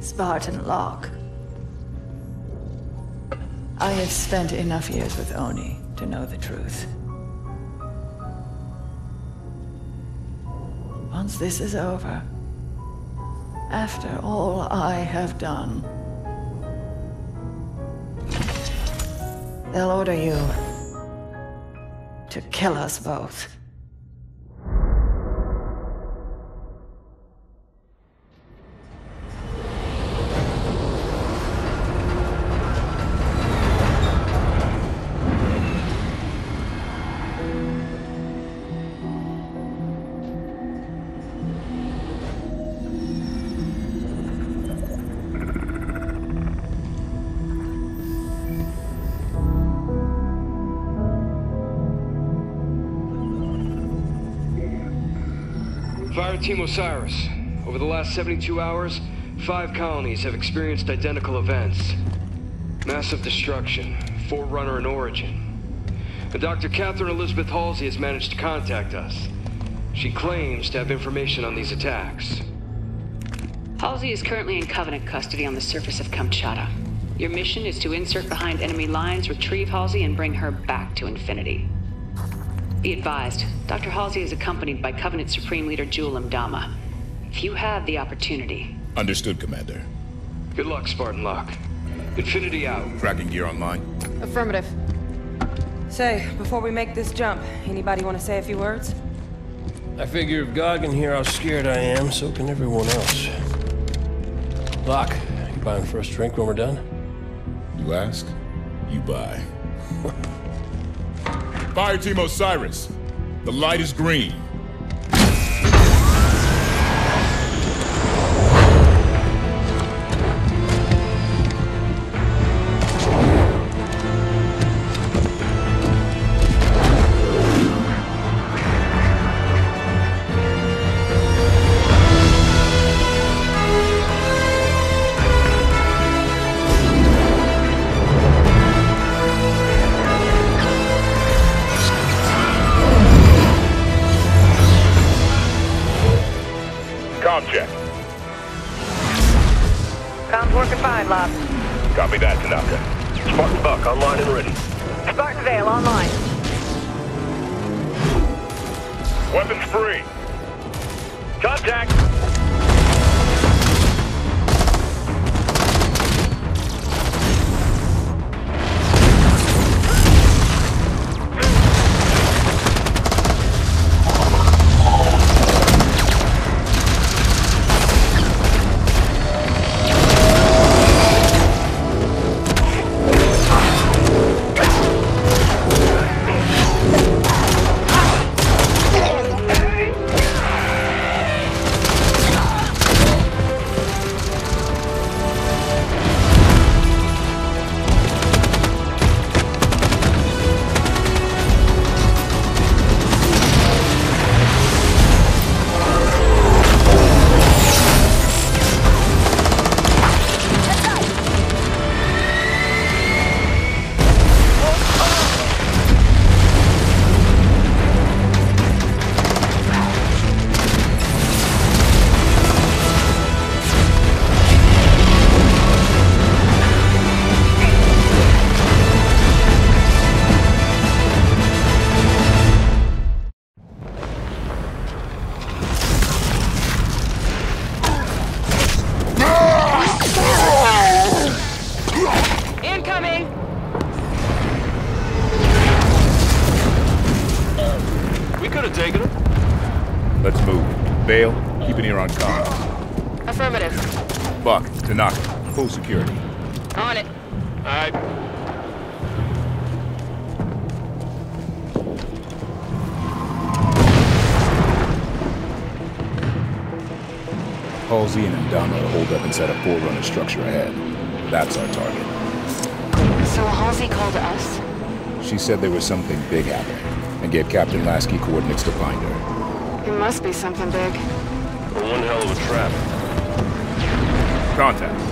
is Barton Locke. I have spent enough years with Oni to know the truth. Once this is over, after all I have done, they'll order you to kill us both. Fireteam Osiris, over the last 72 hours, 5 colonies have experienced identical events. Massive destruction, Forerunner in origin. And Dr. Catherine Elizabeth Halsey has managed to contact us. She claims to have information on these attacks. Halsey is currently in Covenant custody on the surface of Kamchatka. Your mission is to insert behind enemy lines, retrieve Halsey, and bring her back to Infinity. Be advised, Dr. Halsey is accompanied by Covenant Supreme Leader Jul 'Mdama. If you have the opportunity... Understood, Commander. Good luck, Barton Locke. Infinity out. Kraken gear online? Affirmative. Say, before we make this jump, anybody want to say a few words? I figure if God can hear how scared I am, so can everyone else. Locke, you buying the first drink when we're done? You ask, you buy. Fireteam Osiris, the light is green. Security. On it. All right. Halsey and Mdama hold up inside a Forerunner structure ahead. That's our target. So Halsey called us? She said there was something big happening, and gave Captain Lasky coordinates to find her. There must be something big. Or one hell of a trap. Contact.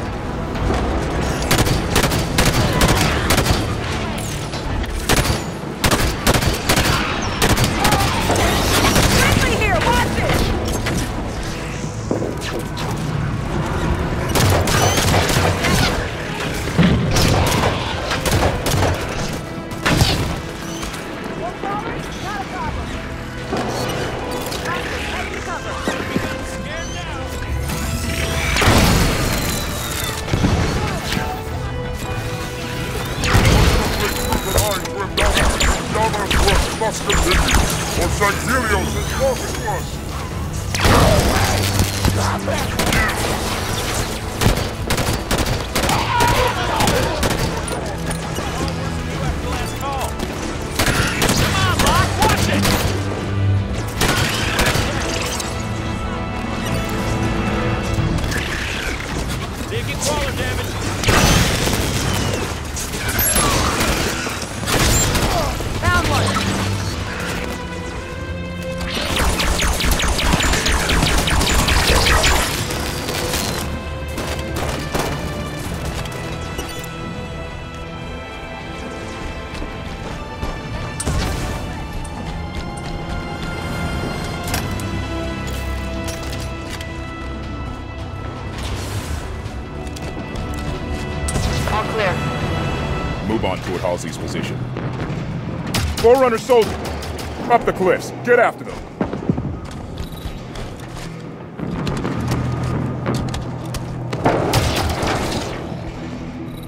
move on toward Halsey's position. Forerunner soldiers, up the cliffs. Get after them.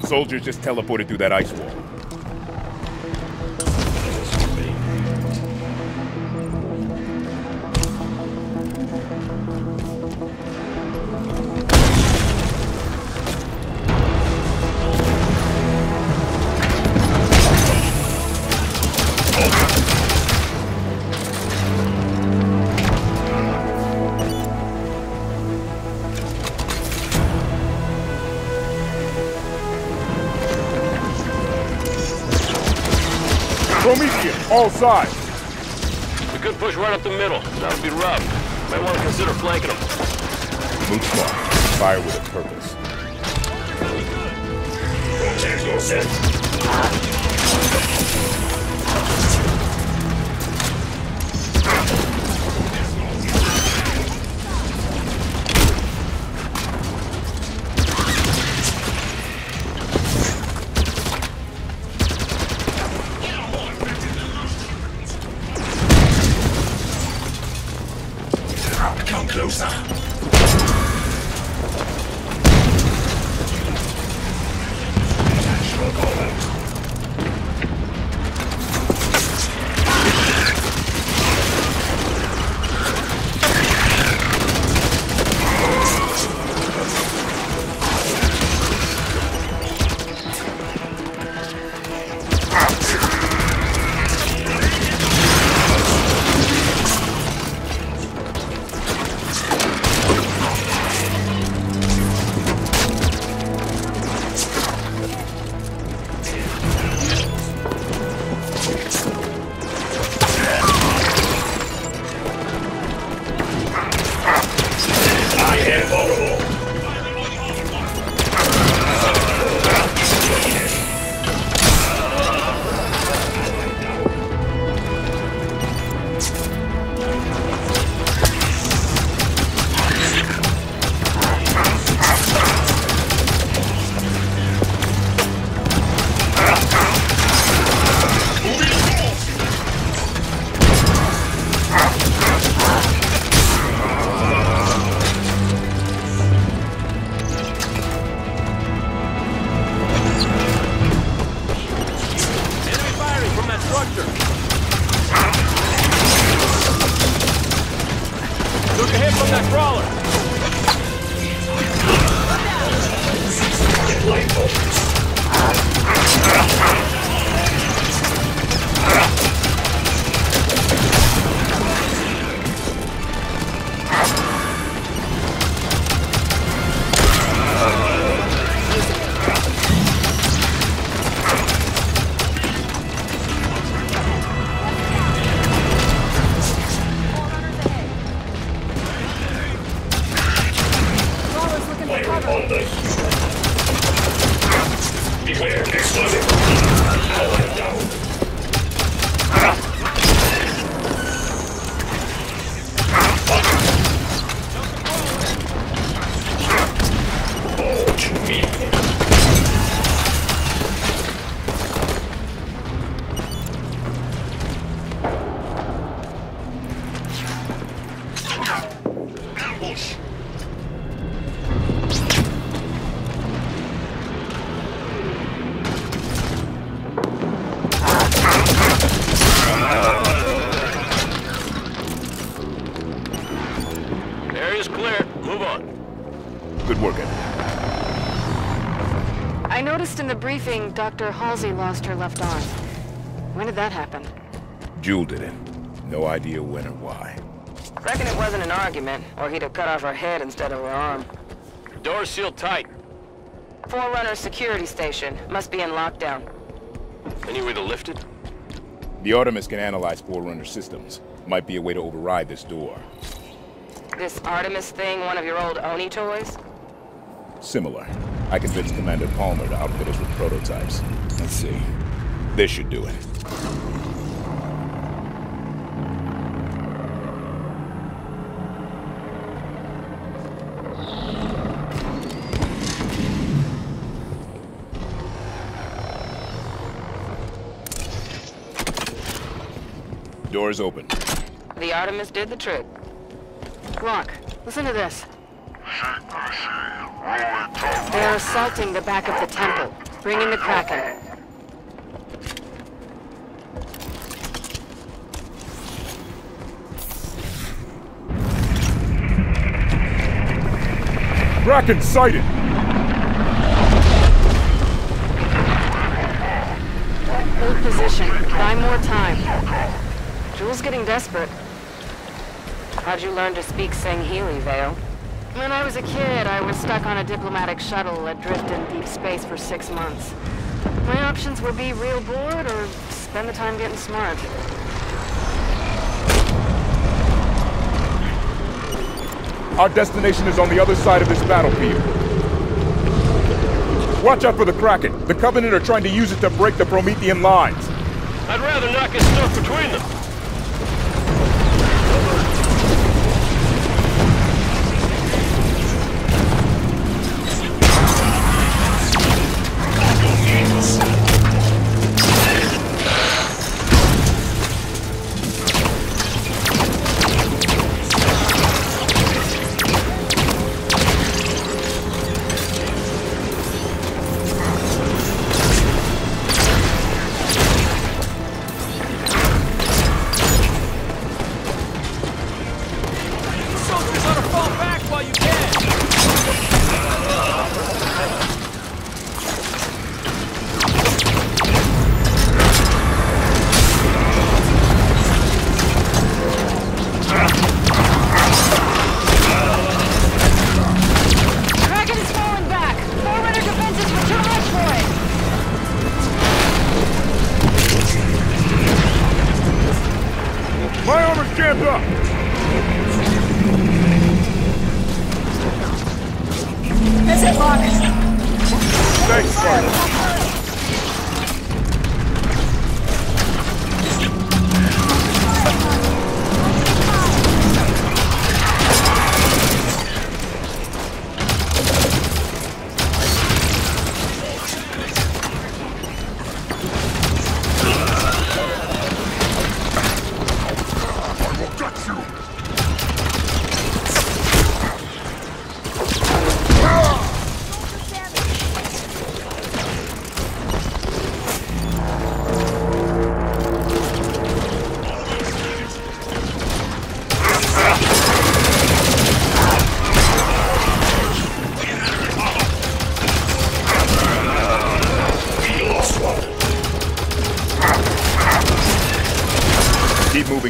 Soldiers just teleported through that ice wall. All sides. We could push right up the middle. That would be rough. Might want to consider flanking them. Move smart. Fire with a purpose. Dr. Halsey lost her left arm. When did that happen? Jul did it. No idea when or why. Reckon it wasn't an argument, or he'd have cut off her head instead of her arm. Door's sealed tight. Forerunner security station. Must be in lockdown. Any way to lift it? The Artemis can analyze Forerunner systems. Might be a way to override this door. This Artemis thing, one of your old Oni toys? Similar. I convinced Commander Palmer to outfit us with prototypes. Let's see. This should do it. door's open. The Artemis did the trick. Locke, listen to this. They're assaulting the back of the temple. Bring in the Kraken. Kraken sighted! Hold position. Buy more time. Jul's getting desperate. How'd you learn to speak Sangheili, Vale? When I was a kid, I was stuck on a diplomatic shuttle adrift in deep space for 6 months. My options were be real bored or spend the time getting smart. Our destination is on the other side of this battlefield. Watch out for the Kraken. The Covenant are trying to use it to break the Promethean lines. I'd rather not get stuck between them.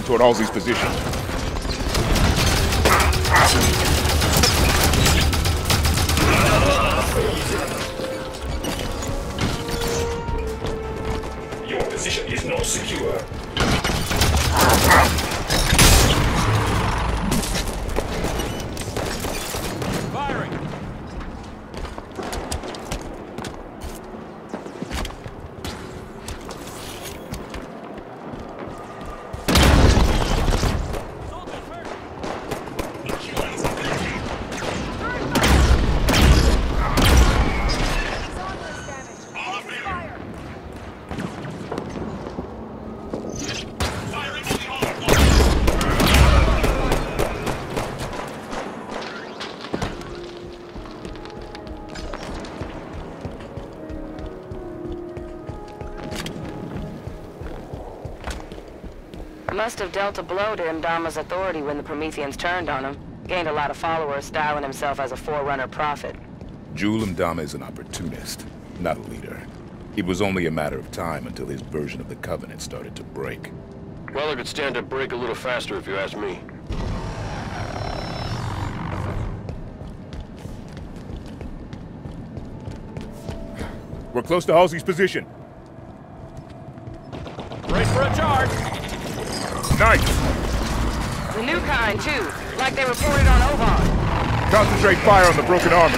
Toward Halsey's position. Your position is not secure. Firing. Must have dealt a blow to 'Mdama's authority when the Prometheans turned on him. Gained a lot of followers, styling himself as a Forerunner prophet. Jul 'Mdama is an opportunist, not a leader. It was only a matter of time until his version of the Covenant started to break. Well, I could stand to break a little faster if you ask me. We're close to Halsey's position. Brace for a charge! Nice! The new kind, too, like they reported on Oban. Concentrate fire on the broken armor.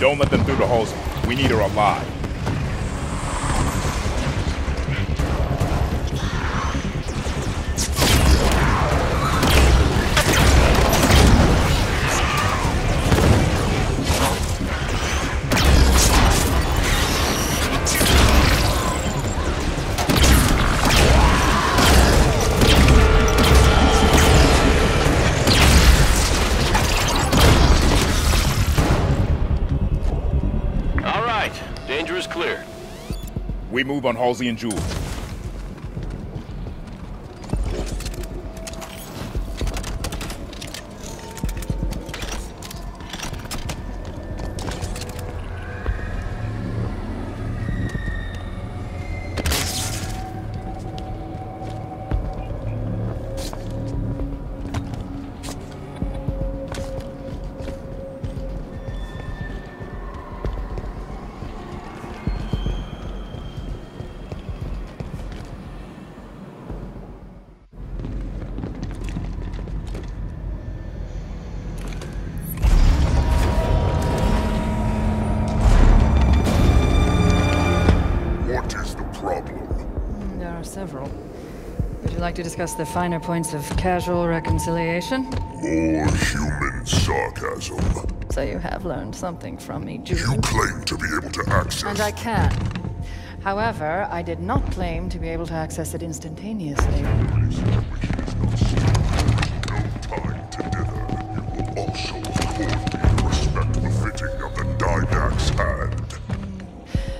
Don't let them through the holes. We need her alive. Danger is clear. We move on Halsey and Jul. To discuss the finer points of casual reconciliation? More human sarcasm. So you have learned something from me, Jul. You claim to be able to access... And I can. However, I did not claim to be able to access it instantaneously.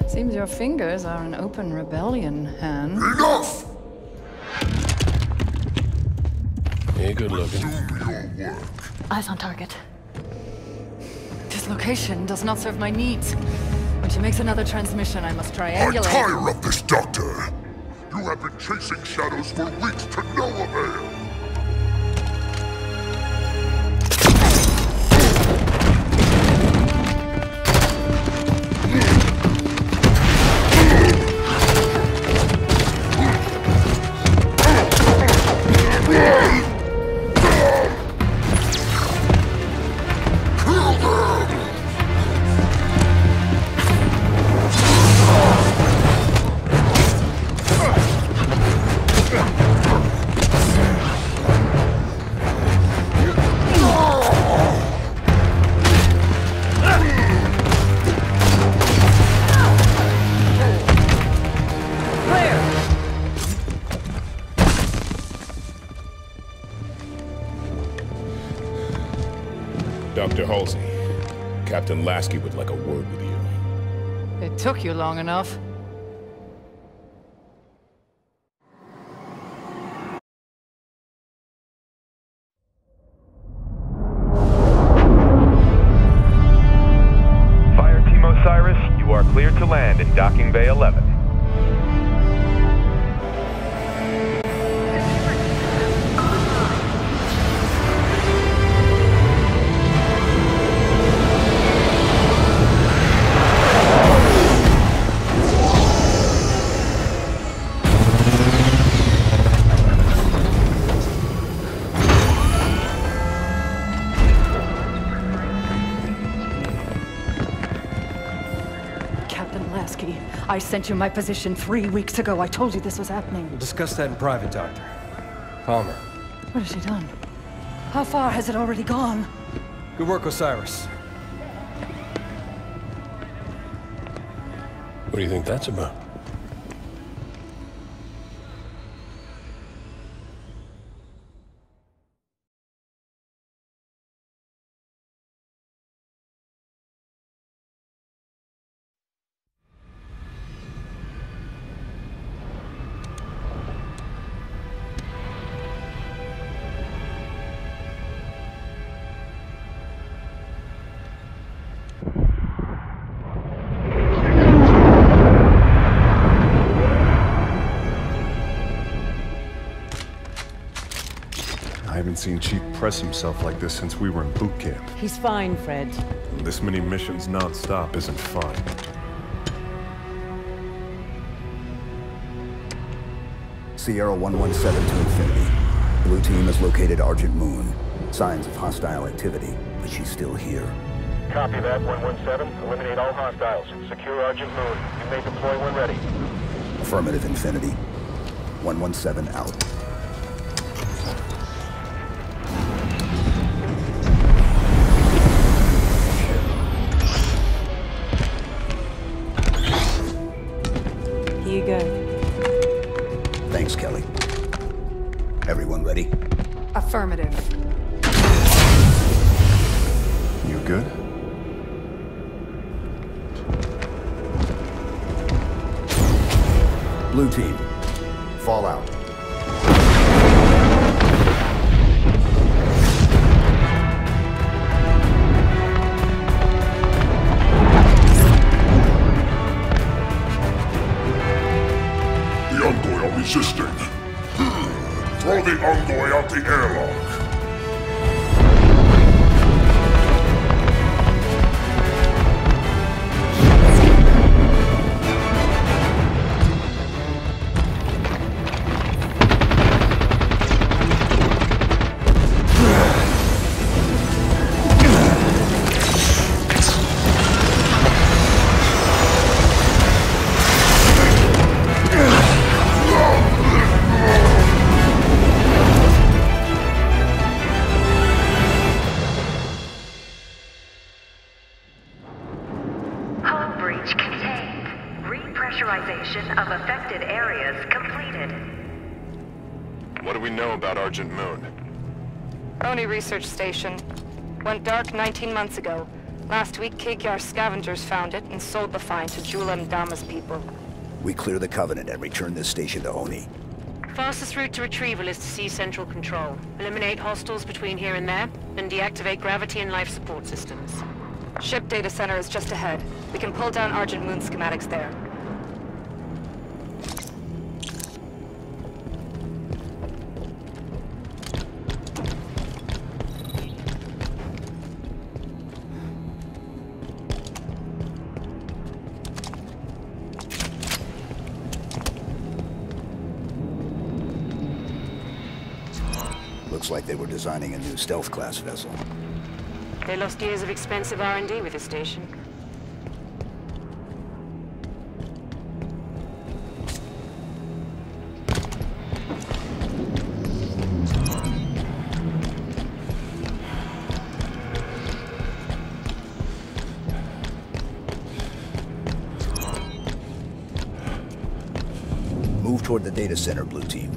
Seems your fingers are an open rebellion, Han. Enough! Good looking. Eyes on target. This location does not serve my needs. When she makes another transmission, I must triangulate. I tire of this, Doctor. You have been chasing shadows for weeks to no avail. Halsey, Captain Lasky would like a word with you. It took you long enough. Fireteam Osiris, you are cleared to land in docking bay 11. I sent you my position 3 weeks ago. I told you this was happening. We'll discuss that in private, Doctor. Palmer. What has she done? How far has it already gone? Good work, Osiris. What do you think that's about? I haven't seen Chief press himself like this since we were in boot camp. He's fine, Fred. And this many missions non-stop isn't fun. Sierra 117 to Infinity. Blue Team has located Argent Moon. Signs of hostile activity, but she's still here. Copy that, 117. Eliminate all hostiles. Secure Argent Moon. You may deploy when ready. Affirmative, Infinity. 117 out. Affirmative. You good? Blue Team, Fallout. The Unggoy are resisting. Throw the Unggoy out the airlock. Argent Moon. Oni research station. Went dark 19 months ago. Last week, Kig-Yar scavengers found it and sold the find to Jul 'Mdama's people. We clear the Covenant and return this station to Oni. Fastest route to retrieval is to seize central control. Eliminate hostiles between here and there, and deactivate gravity and life support systems. Ship data center is just ahead. We can pull down Argent Moon schematics there. Like they were designing a new stealth class vessel. They lost years of expensive R&D with this station. Move toward the data center, Blue Team.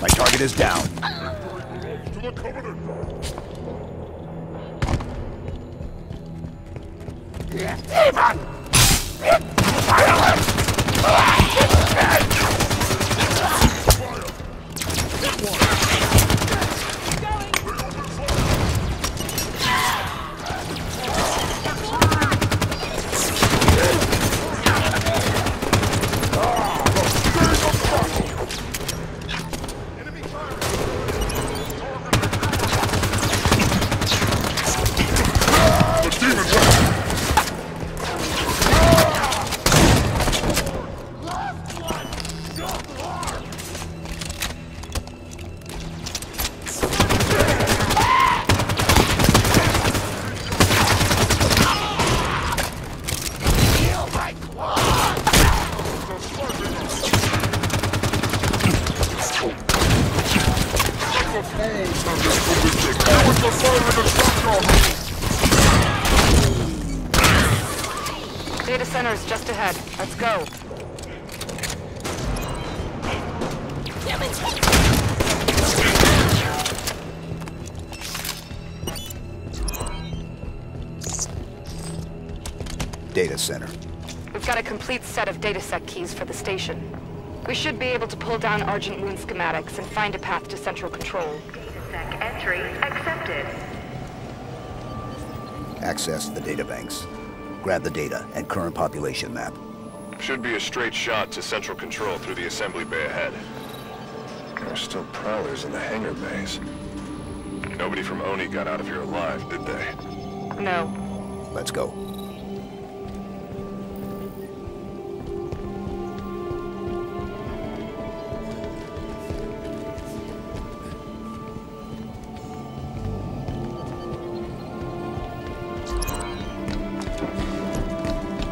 My target is down. To the Covenant! Data center. We've got a complete set of datasec keys for the station. We should be able to pull down Argent Moon schematics and find a path to central control. Datasec entry accepted. Access the databanks. Grab the data and current population map. Should be a straight shot to central control through the assembly bay ahead. There are still prowlers in the hangar bays. Nobody from Oni got out of here alive, did they? No. Let's go.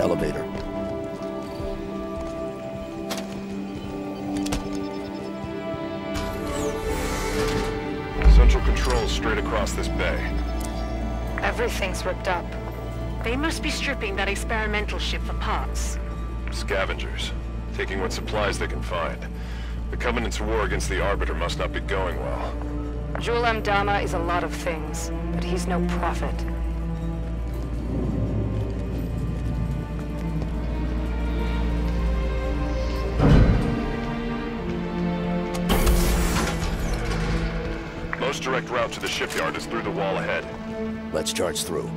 Elevator. Central control. patrols straight across this bay. Everything's ripped up. They must be stripping that experimental ship for parts. Scavengers. Taking what supplies they can find. The Covenant's war against the Arbiter must not be going well. Jul 'Mdama is a lot of things, but he's no prophet. Most direct route to the shipyard is through the wall ahead. Let's charge through.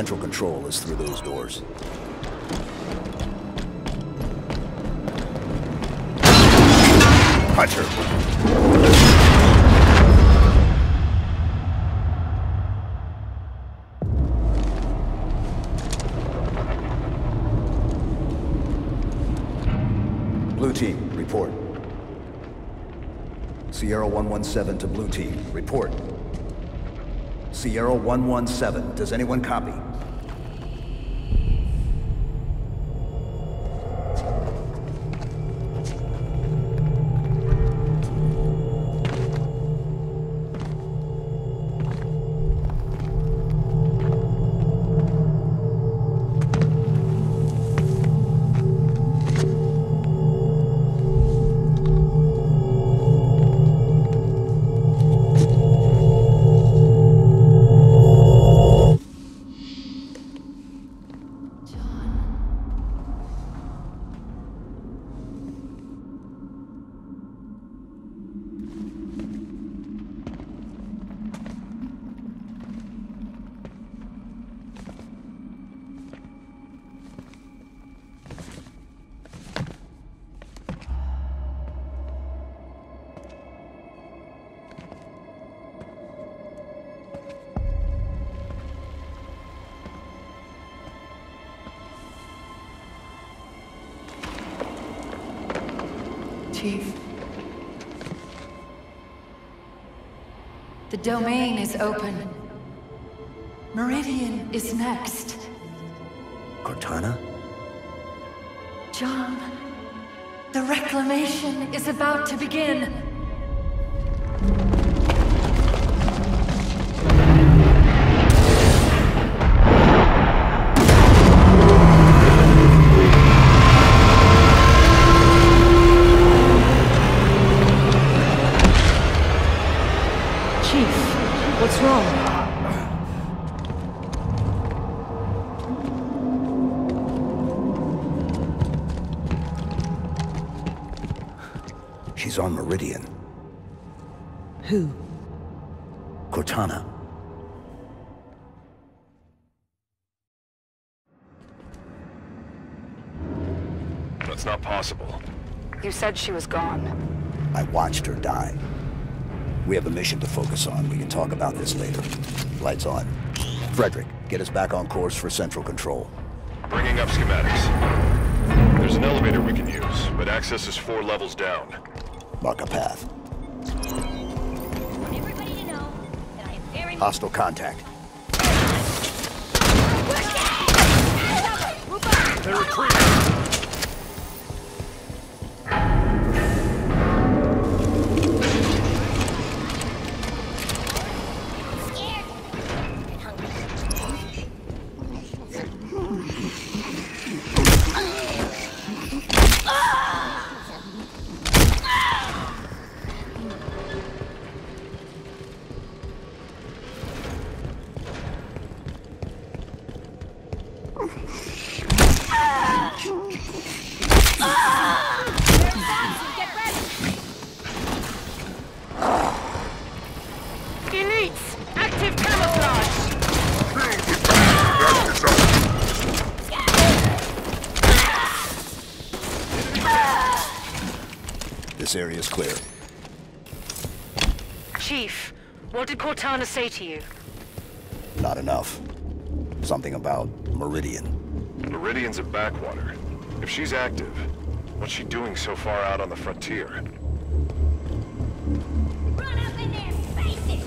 Central control is through those doors. Hunter. Blue Team, report. Sierra 117 to Blue Team, report. Sierra 117, does anyone copy? Chief. The domain is open. Meridian is next. Cortana? John, the reclamation is about to begin. She's on Meridian. Who? Cortana. That's not possible. You said she was gone. I watched her die. We have a mission to focus on. We can talk about this later. Lights on. Frederick, get us back on course for central control. Bringing up schematics. There's an elevator we can use, but access is 4 levels down. Mark a path. Want everybody to know that I am very hostile contact. They're retreating. This area is clear. Chief, what did Cortana say to you? Not enough. Something about Meridian. Meridian's a backwater. If she's active, what's she doing so far out on the frontier? Run up in there, face it!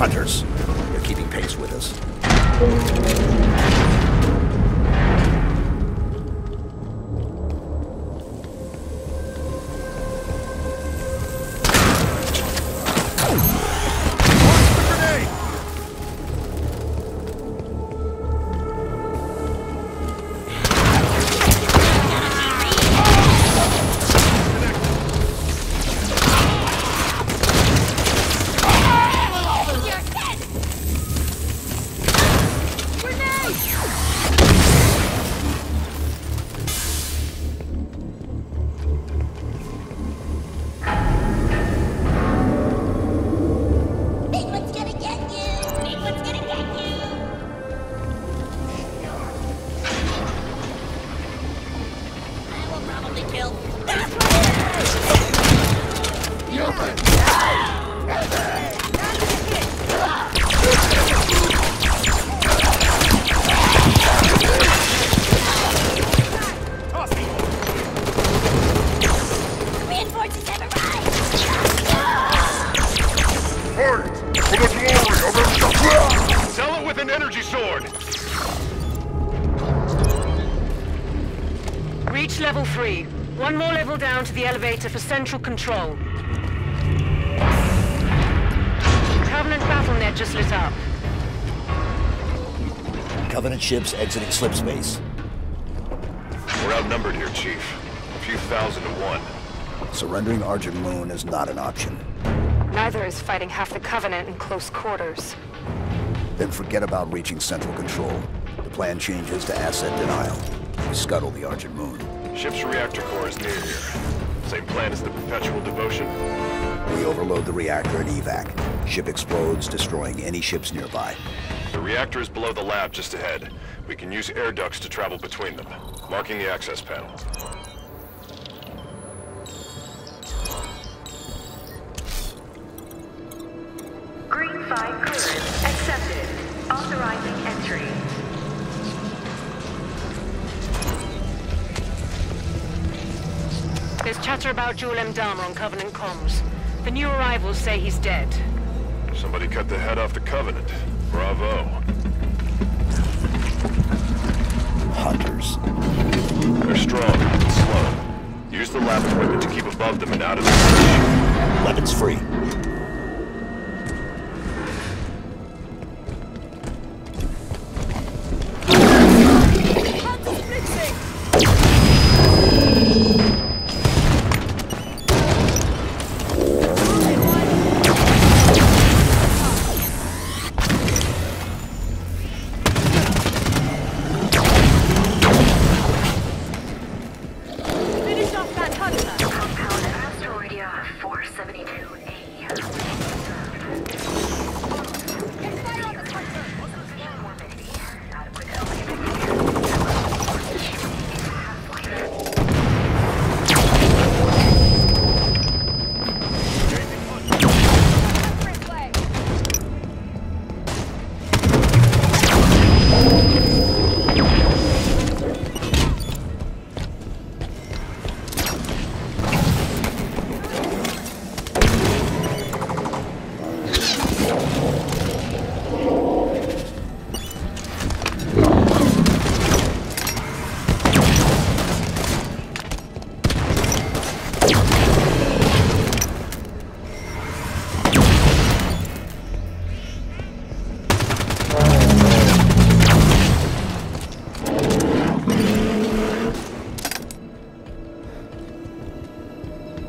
Hunters, they're keeping pace with us. restored. Reach level 3. One more level down to the elevator for central control. Covenant battlenet just lit up. Covenant ships exiting slipspace. We're outnumbered here, Chief. A few thousand to one. Surrendering Argent Moon is not an option. Neither is fighting half the Covenant in close quarters. Then forget about reaching central control. The plan changes to asset denial. We scuttle the Argent Moon. Ship's reactor core is near here. Same plan as the Perpetual Devotion. We overload the reactor and evac. Ship explodes, destroying any ships nearby. The reactor is below the lab just ahead. We can use air ducts to travel between them. Marking the access panel. Green 5 clearance accepted. Authorizing entry. There's chatter about Jul 'Mdama on Covenant comms. The new arrivals say he's dead. Somebody cut the head off the Covenant. Bravo. Hunters. They're strong and slow. Use the lab equipment to keep above them and out of the range. Weapons free.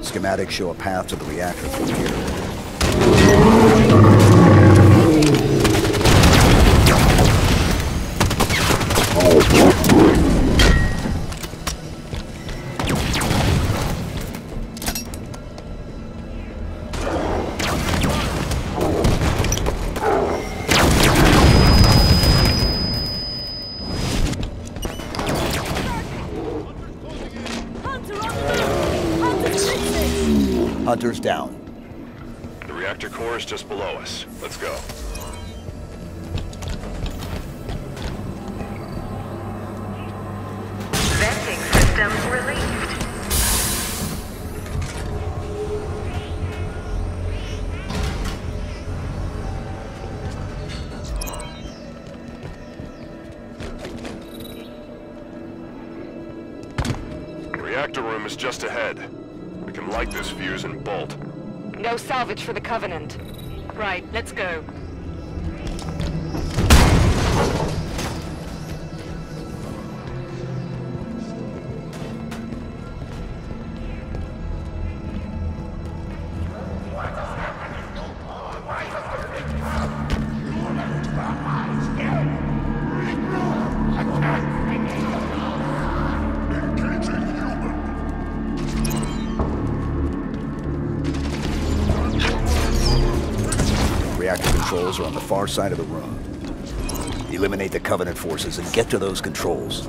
Schematics show a path to the reactor from here. Hunters down. The reactor core is just below us. Let's go. Venting system relieved. The reactor room is just ahead. We can light this fuse and bolt. No salvage for the Covenant. Right, let's go. Are on the far side of the room. Eliminate the Covenant forces and get to those controls.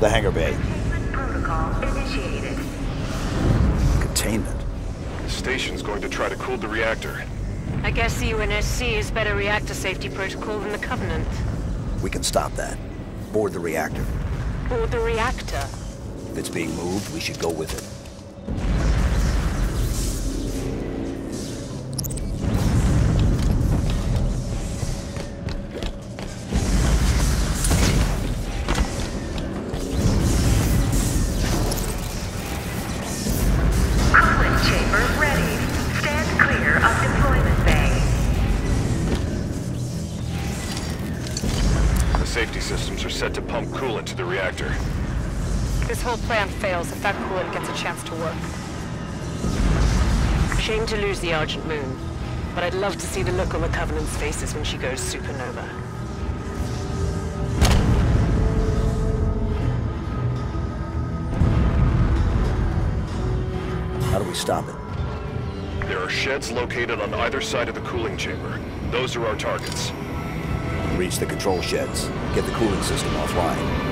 the hangar bay. Protocol initiated. Containment. The station's going to try to cool the reactor. I guess the UNSC is better reactor safety protocol than the Covenant. We can stop that. Board the reactor. Board the reactor? If it's being moved, we should go with it. Coolant to the reactor. This whole plan fails if that coolant gets a chance to work. Shame to lose the Argent Moon, but I'd love to see the look on the Covenant's faces when she goes supernova. How do we stop it? There are sheds located on either side of the cooling chamber. Those are our targets. Reach the control sheds. Get the cooling system offline.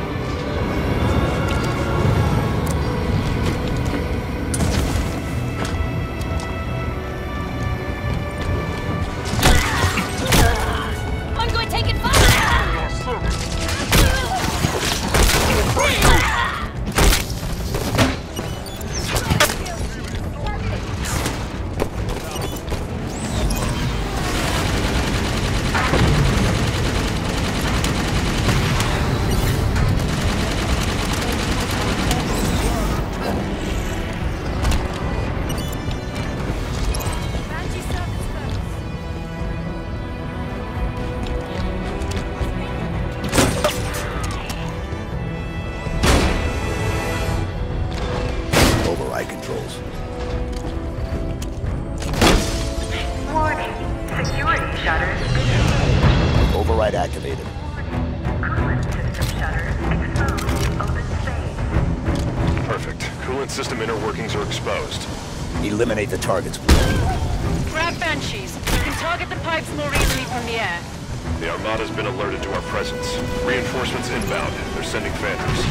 Eliminate the targets. Grab banshees. You can target the pipes more easily from the air. The Armada's been alerted to our presence. Reinforcements inbound. They're sending phantoms.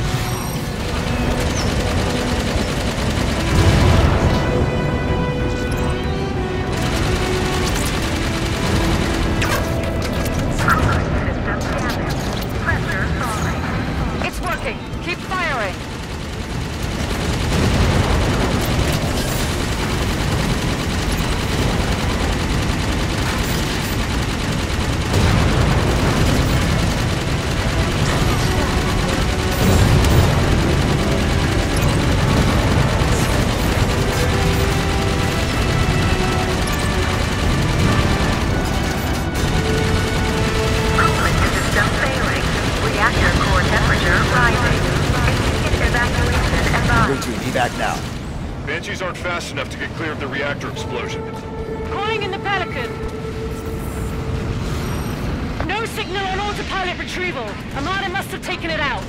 Enough to get clear of the reactor explosion. Calling in the Pelican. No signal on autopilot retrieval. Armada must have taken it out.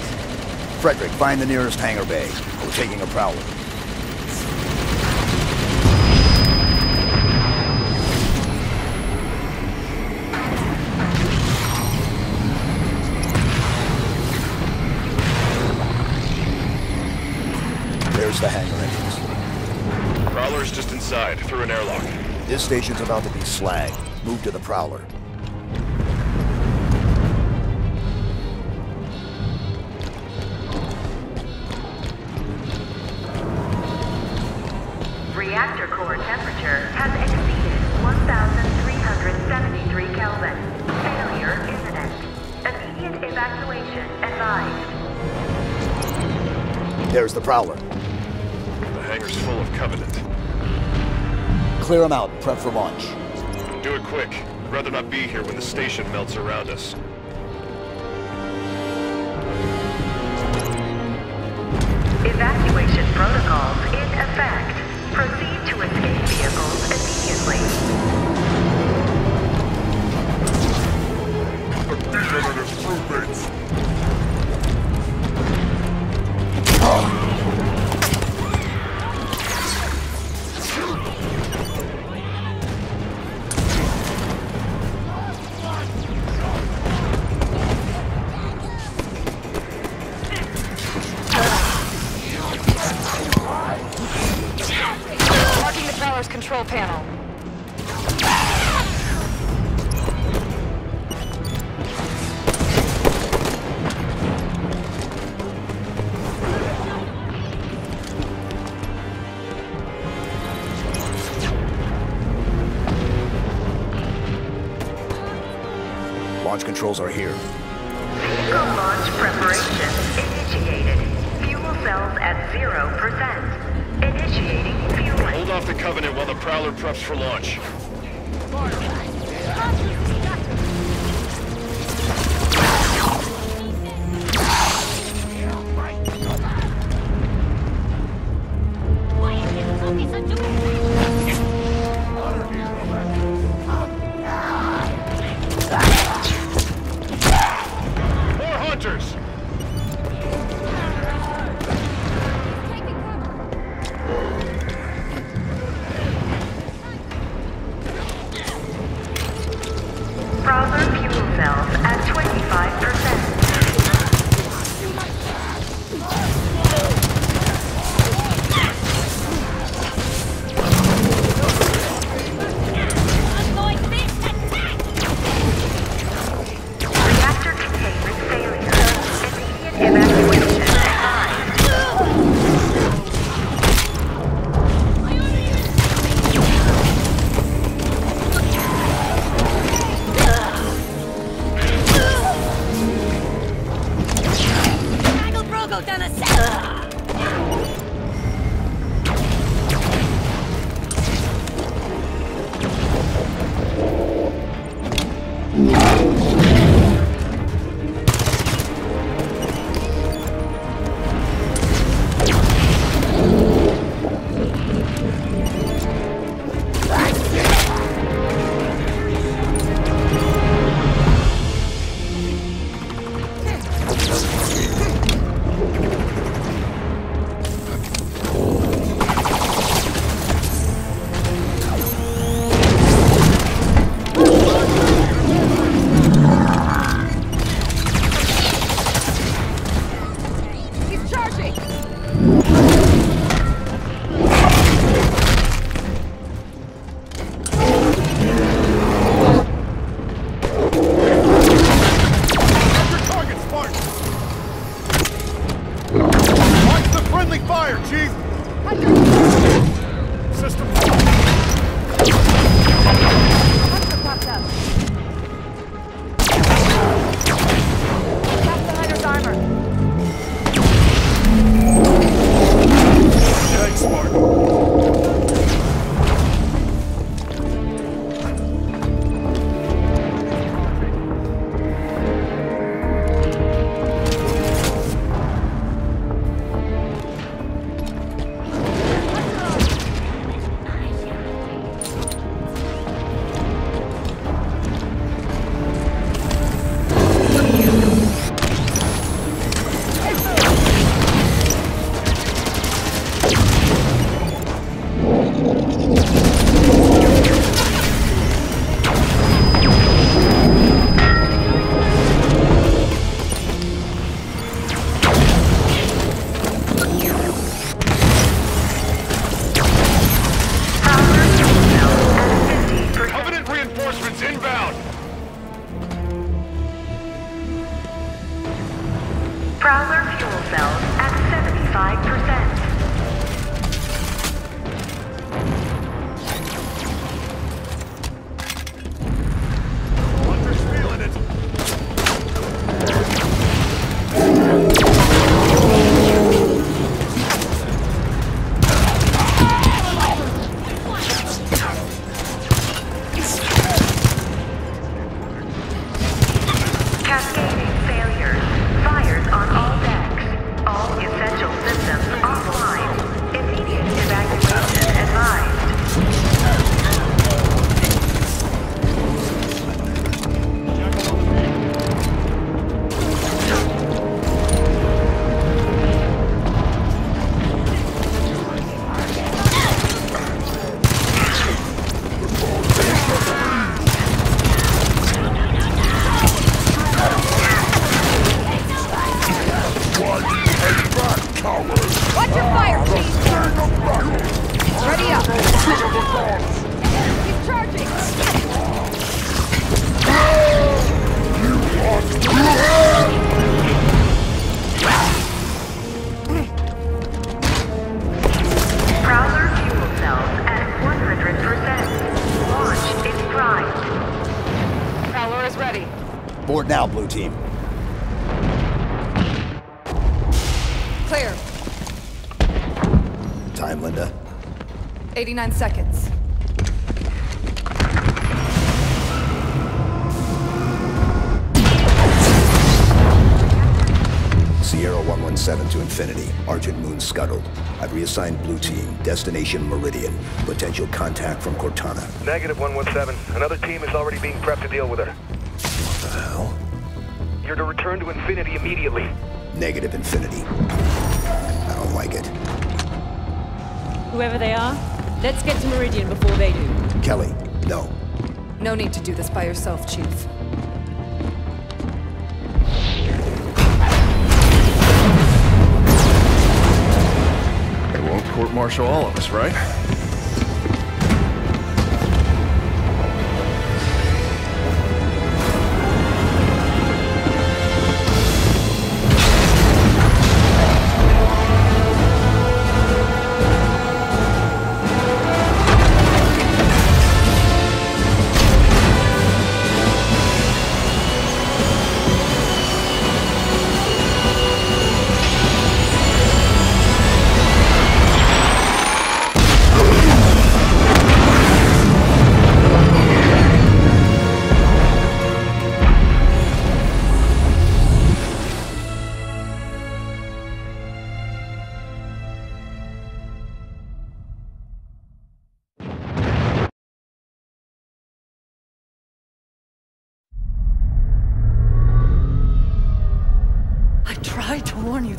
Frederick, find the nearest hangar bay. We're taking a prowler. There's the hangar entrance. Prowler's just inside, through an airlock. This station's about to be slagged. Move to the Prowler. Reactor core temperature has exceeded 1,373 Kelvin. Failure imminent. Immediate evacuation advised. There's the Prowler. The hangar's full of Covenant. Clear them out. Prep for launch. Do it quick. I'd rather not be here when the station melts around us. Evacuation protocols in effect. Proceed to escape vehicles immediately. Provision and his roommates. Star's control panel. Launch controls are here. Vehicle launch preparation initiated. Fuel cells at 0%. Initiating fueling. Hold off the Covenant while the Prowler preps for launch. now, Blue Team. Clear. Time, Linda. 89 seconds. Sierra 117 to Infinity. Argent Moon scuttled. I've reassigned Blue Team. Destination Meridian. Potential contact from Cortana. Negative 117. Another team is already being prepped to deal with her. What the hell? You're to return to Infinity immediately. Negative Infinity. I don't like it. Whoever they are, let's get to Meridian before they do. Kelly, no. No need to do this by yourself, Chief. Court-martial all of us, right?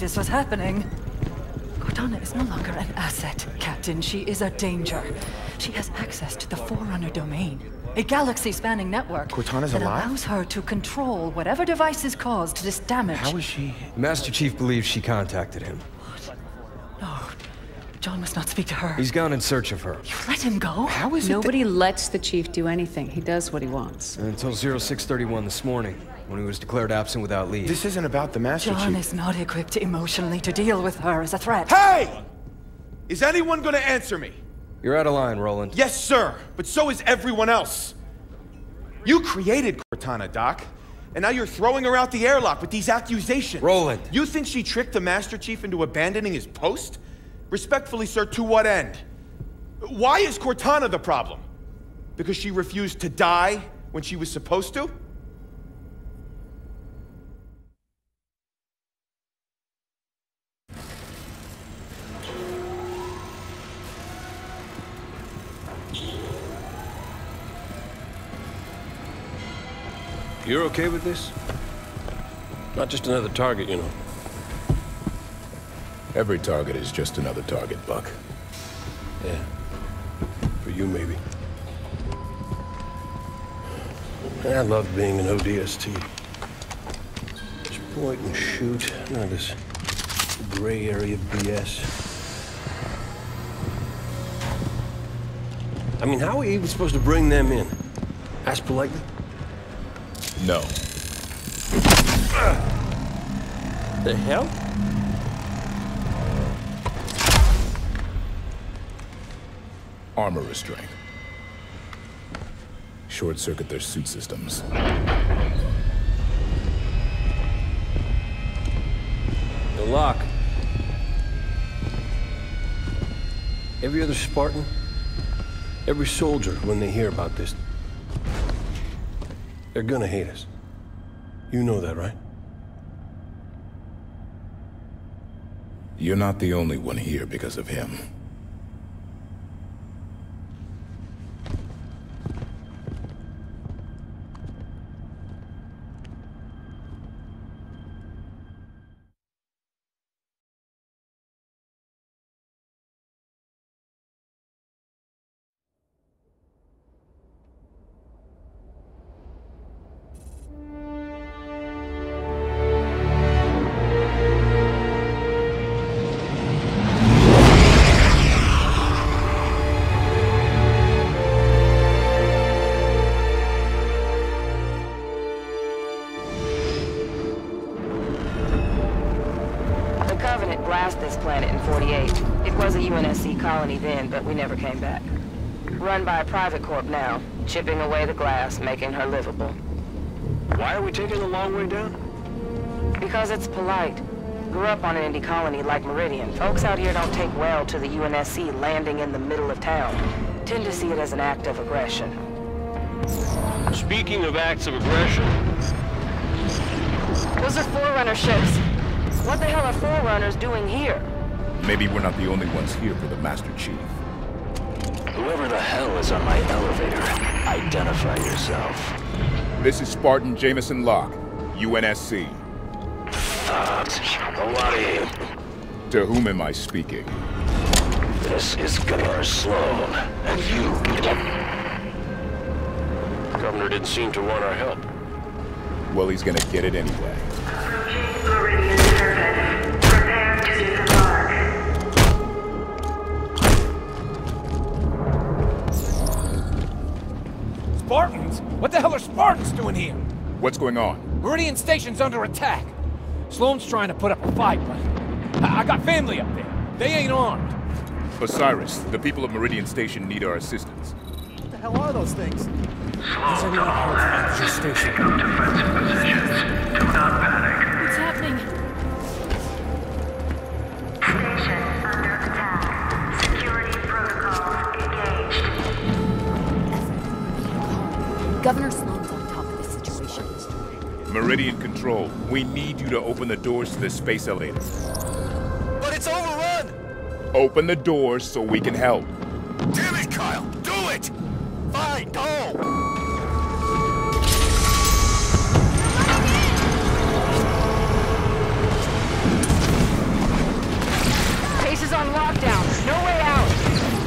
This was happening. Cortana is no longer an asset, Captain. She is a danger. She has access to the Forerunner domain, a galaxy-spanning network. Cortana's alive? Allows her to control whatever devices caused this damage. How is she? Master Chief believes she contacted him. What? No. John must not speak to her. He's gone in search of her. You let him go? How is it? Nobody lets the Chief do anything. He does what he wants. Until 0631 this morning, when he was declared absent without leave. This isn't about the Master Chief. John is not equipped emotionally to deal with her as a threat. Hey! Is anyone gonna answer me? You're out of line, Roland. Yes, sir, but so is everyone else. You created Cortana, Doc, and now you're throwing her out the airlock with these accusations. Roland. You think she tricked the Master Chief into abandoning his post? Respectfully, sir, to what end? Why is Cortana the problem? Because she refused to die when she was supposed to? You're okay with this? Not just another target, you know. Every target is just another target, Buck. Yeah. For you, maybe. I love being an ODST. Just point and shoot. None of this gray area BS. I mean, how are we even supposed to bring them in? Ask politely? No. The hell? Armor restraint. Short circuit their suit systems. The lock. Every other Spartan, every soldier, when they hear about this, they're gonna hate us. You know that, right? You're not the only one here because of him. Then, but we never came back. Run by a private corp now, chipping away the glass, making her livable. Why are we taking the long way down? Because it's polite. Grew up on an indie colony like Meridian. Folks out here don't take well to the UNSC landing in the middle of town. Tend to see it as an act of aggression. Speaking of acts of aggression... Those are Forerunner ships. What the hell are Forerunners doing here? Maybe we're not the only ones here for the Master Chief. Whoever the hell is on my elevator, identify yourself. This is Spartan Jameson Locke, UNSC. Go out of here. To whom am I speaking? This is Governor Sloan, and you... Governor didn't seem to want our help. Well, he's gonna get it anyway. Approaching Meridian surface. Prepare to disembark. Spartans? What the hell are Spartans doing here? What's going on? Meridian Station's under attack. Sloan's trying to put up a fight, but I got family up there. They ain't armed. Osiris, the people of Meridian Station need our assistance. What the hell are those things? Sloan, to all hands, pick up defensive positions. Do not panic. What's happening? Station under attack. Security protocols engaged. Governor Sloan's on top of this situation. Meridian Control, we need you to open the doors to the space elevator. But it's overrun! Open the doors so we can help. Damn it, Kyle! Do it! Fine, go! Base is on lockdown. No way out!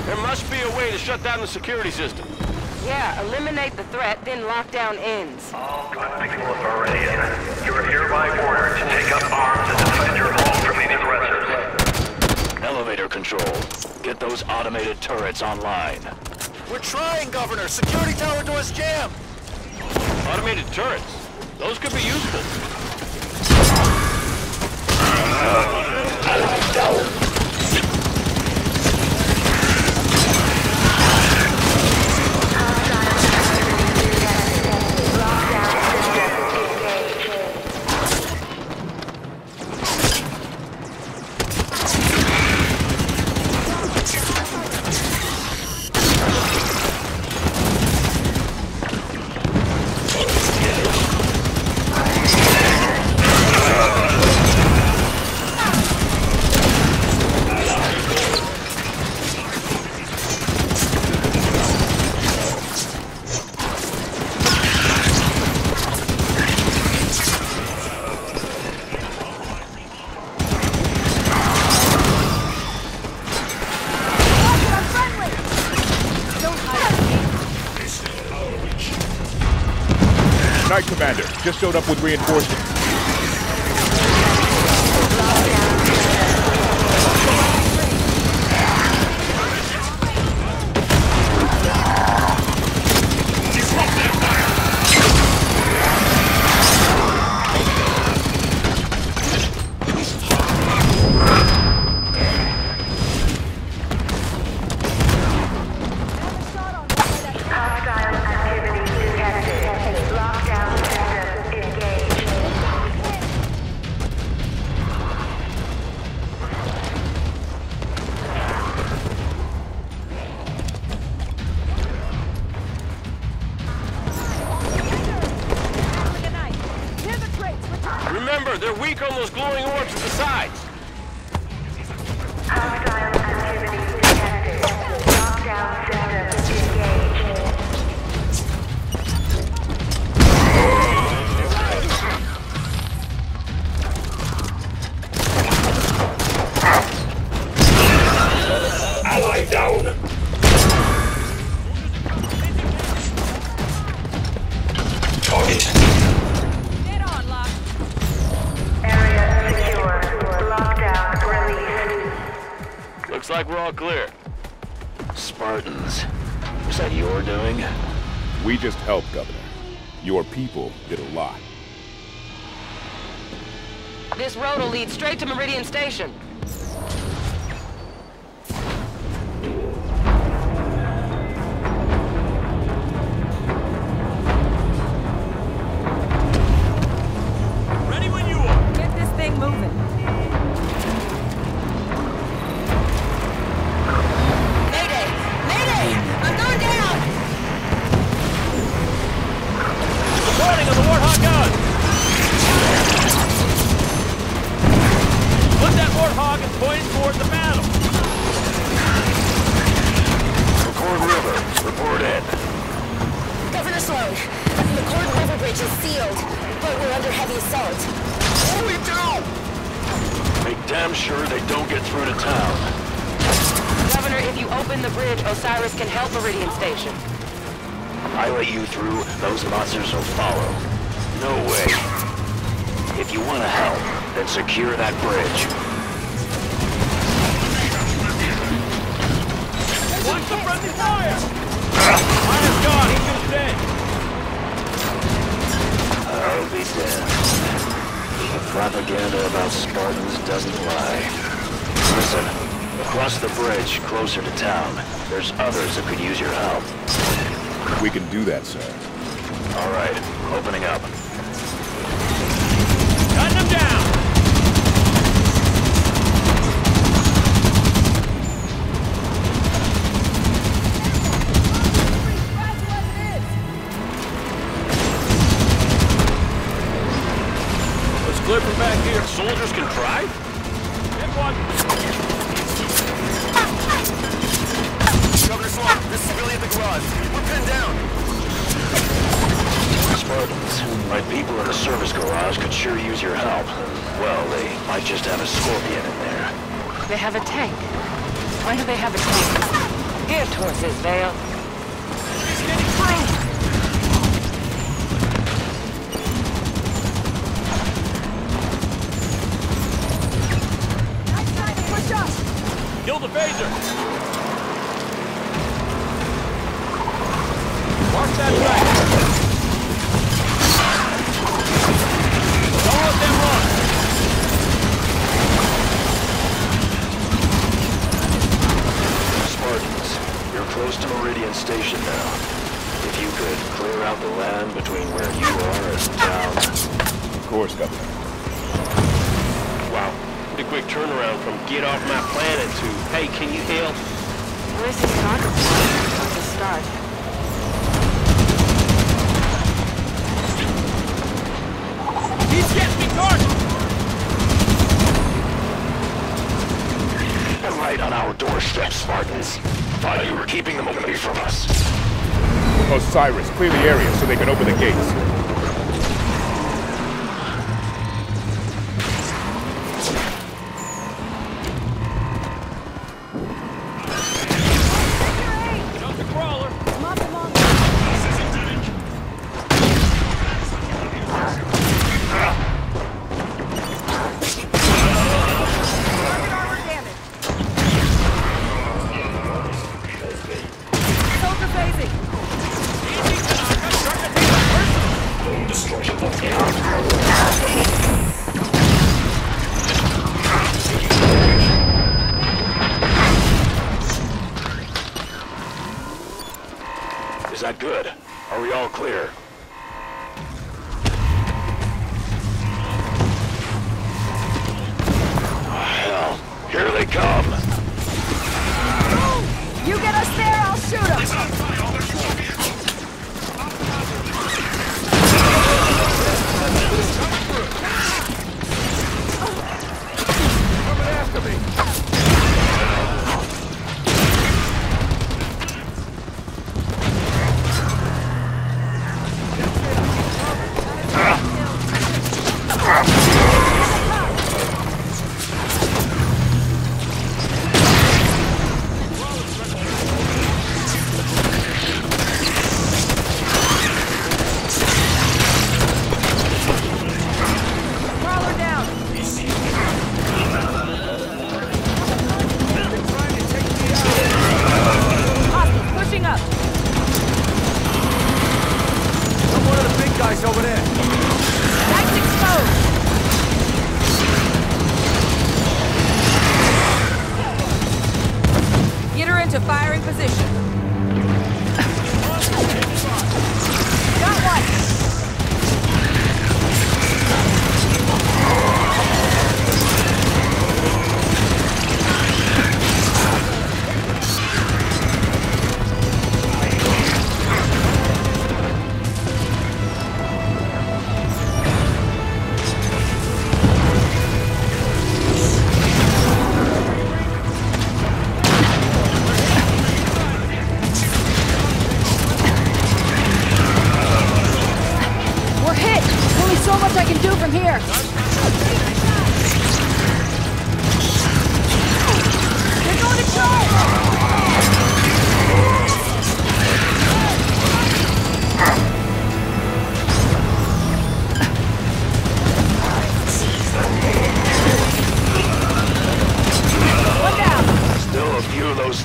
There must be a way to shut down the security system. Yeah, eliminate the threat, then lockdown ends. All good people of Meridian, you are hereby ordered to take up arms and defend your home from these aggressors. Elevator Control, get those automated turrets online. We're trying, Governor. Security tower doors jammed. Automated turrets? Those could be useful. Commander, just showed up with reinforcements. People did a lot. This road will lead straight to Meridian Station. town. Governor, if you open the bridge, Osiris can help Meridian Station. I let you through, those monsters will follow. No way. If you want to help, then secure that bridge. Watch the friendly fire! Fire's gone, he's dead! I'll be dead. The propaganda about Spartans doesn't lie. Listen, across the bridge, closer to town, there's others that could use your help. We can do that, sir. All right, opening up. Gun them down! Clear from back here. Soldiers can try? Get one! Governor Sloan, this is really at the garage. We're pinned down! Spartans, my people in the service garage could sure use your help. Well, they might just have a scorpion in there. They have a tank. Why do they have a tank? Here towards this veil. He's getting through! Kill the phaser! Mark that right! Don't let them run! Spartans, you're close to Meridian Station now. If you could clear out the land between where you are and down. Of course, Governor. A quick turnaround from get off my planet to hey, can you help? Where's this conference? Where's the start? He's getting me guarded! They're right on our doorstep, Spartans. Thought you were keeping them away from us. Osiris, clear the area so they can open the gates.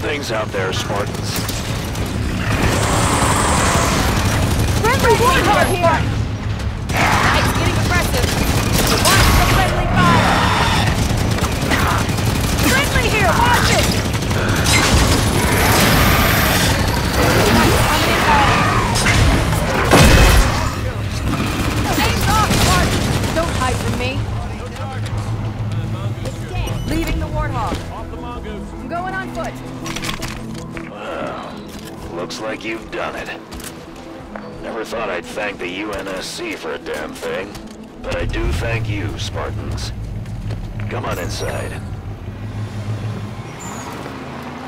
things out there, Spartans. Friendly Warhawk here! Night's getting aggressive. Watch the friendly fire! Friendly here, watch it! Stay off, Spartans! Don't hide from me. Leaving the Warthog. Off the mongoose. I'm going on foot. Well, looks like you've done it. Never thought I'd thank the UNSC for a damn thing, but I do thank you, Spartans. Come on inside.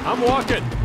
I'm walking.